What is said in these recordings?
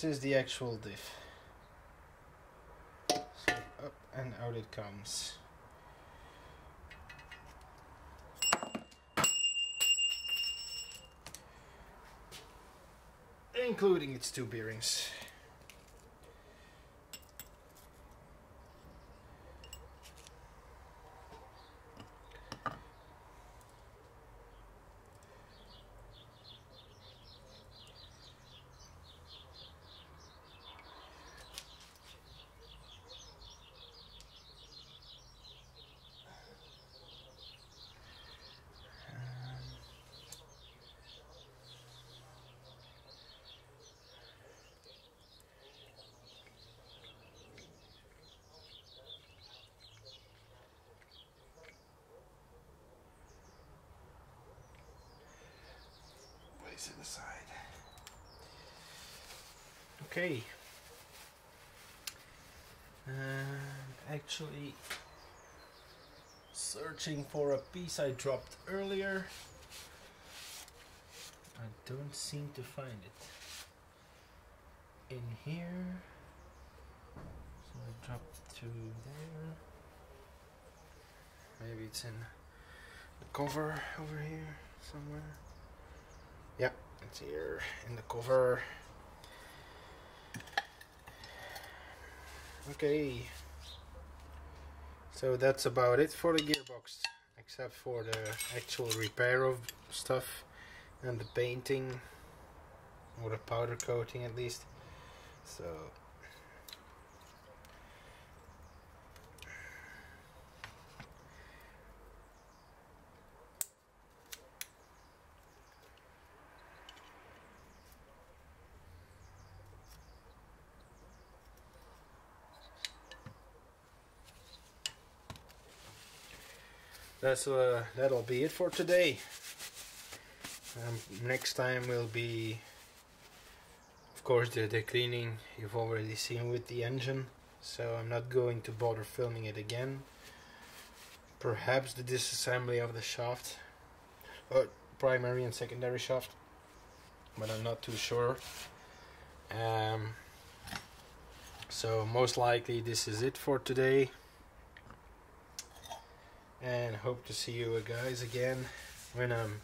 this is the actual diff. So up and out it comes. Including its two bearings. To the side. Okay. Actually searching for a piece I dropped earlier. I don't seem to find it in here. So I dropped through there. Maybe it's in the cover over here somewhere. Yeah, it's here in the cover. Okay, so that's about it for the gearbox, except for the actual repair of stuff and the painting, or the powder coating at least. So that'll be it for today. Next time will be, of course, the cleaning you've already seen with the engine, so I'm not going to bother filming it again. Perhaps the disassembly of the shaft, primary and secondary shaft, but I'm not too sure. So most likely this is it for today. And hope to see you guys again when I'm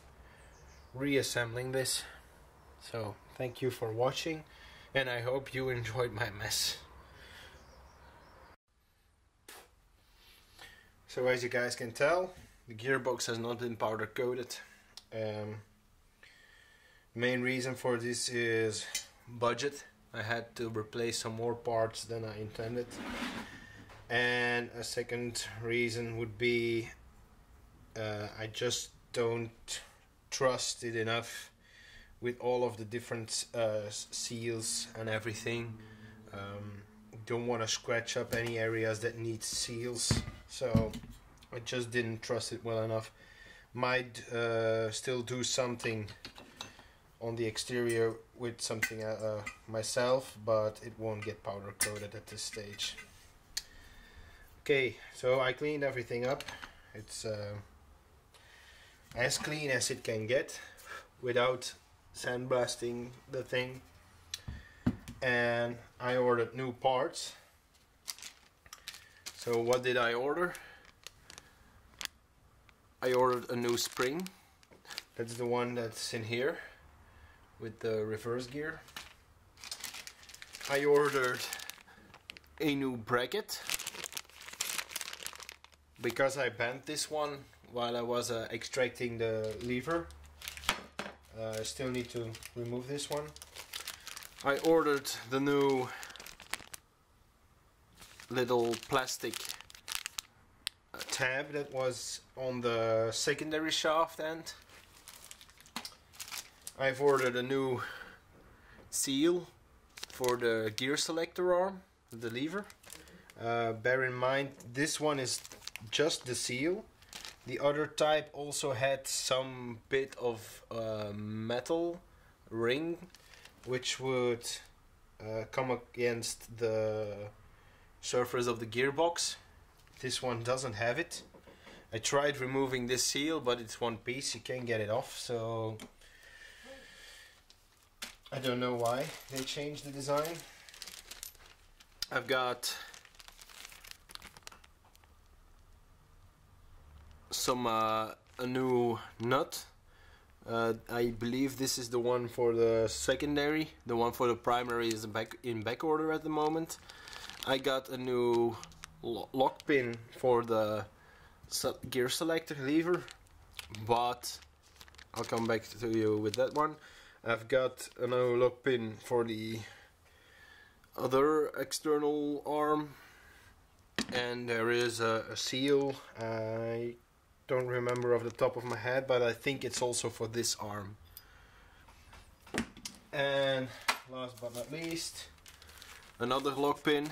reassembling this. So thank you for watching, and I hope you enjoyed my mess. So as you guys can tell, the gearbox has not been powder coated. Main reason for this is budget. I had to replace some more parts than I intended. And a second reason would be I just don't trust it enough with all of the different seals and everything. Don't want to scratch up any areas that need seals, so I just didn't trust it well enough. Might still do something on the exterior with something myself, but it won't get powder coated at this stage. Okay, so I cleaned everything up. It's as clean as it can get without sandblasting the thing. And I ordered new parts. So what did I order? I ordered a new spring. That's the one that's in here with the reverse gear. I ordered a new bracket, because I bent this one while I was extracting the lever. I still need to remove this one. I ordered the new little plastic tab that was on the secondary shaft end. I've ordered a new seal for the gear selector arm, the lever. Bear in mind, this one is just the seal. The other type also had some bit of metal ring, which would come against the surface of the gearbox. This one doesn't have it. I tried removing this seal, but it's one piece, you can't get it off, so I don't know why they changed the design. I've got some a new nut. I believe this is the one for the secondary. The one for the primary is in back order at the moment. I got a new lock pin for the gear selector lever, but I'll come back to you with that one. I've got a new lock pin for the other external arm, and there is a seal. I don't remember off the top of my head, but I think it's also for this arm. And last but not least, another lock pin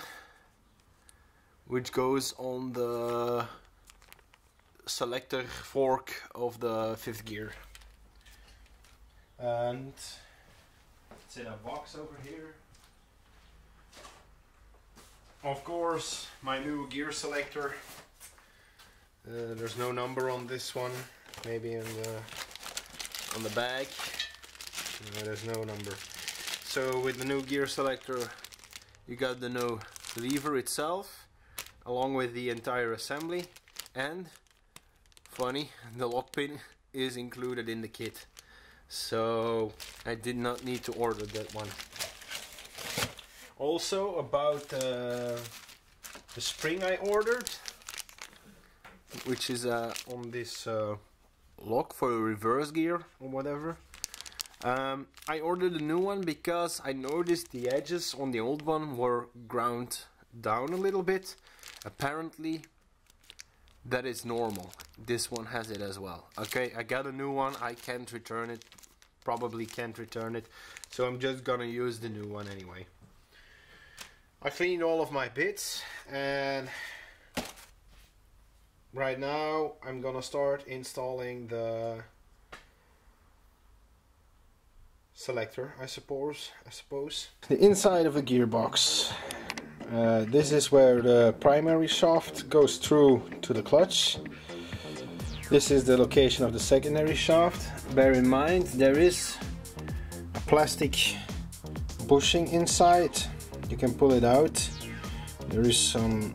which goes on the selector fork of the fifth gear. And it's in a box over here. Of course, my new gear selector. There's no number on this one. Maybe on the back. No, there's no number. So with the new gear selector, you got the new lever itself, along with the entire assembly, and funny, the lock pin is included in the kit. So I did not need to order that one. Also about the spring I ordered, which is on this lock for reverse gear or whatever. I ordered a new one because I noticed the edges on the old one were ground down a little bit. Apparently that is normal. This one has it as well. Okay, I got a new one. I can't return it, probably can't return it, so I'm just gonna use the new one anyway. I cleaned all of my bits, and right now I'm gonna start installing the selector, I suppose. The inside of a gearbox. This is where the primary shaft goes through to the clutch. This is the location of the secondary shaft. Bear in mind there is a plastic bushing inside. You can pull it out. There is some